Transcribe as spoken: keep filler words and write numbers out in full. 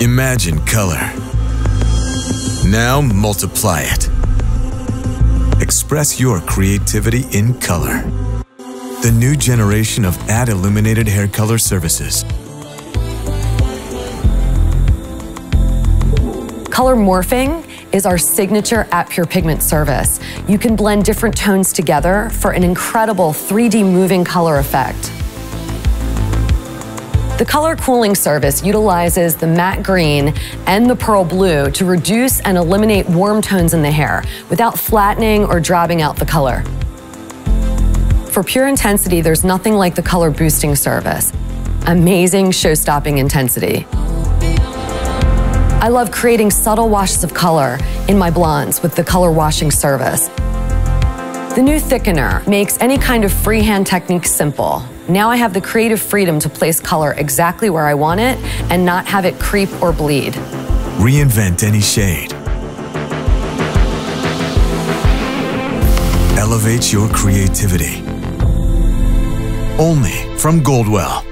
Imagine color. Now multiply it. Express your creativity in color. The new generation of Add Illuminated Hair Color Services. Color morphing is our signature at Pure Pigment service. You can blend different tones together for an incredible three D moving color effect. The color cooling service utilizes the matte green and the pearl blue to reduce and eliminate warm tones in the hair without flattening or driving out the color. For pure intensity, there's nothing like the color boosting service. Amazing, show-stopping intensity. I love creating subtle washes of color in my blondes with the color washing service. The new thickener makes any kind of freehand technique simple. Now I have the creative freedom to place color exactly where I want it and not have it creep or bleed. Reinvent any shade. Elevate your creativity. Only from Goldwell.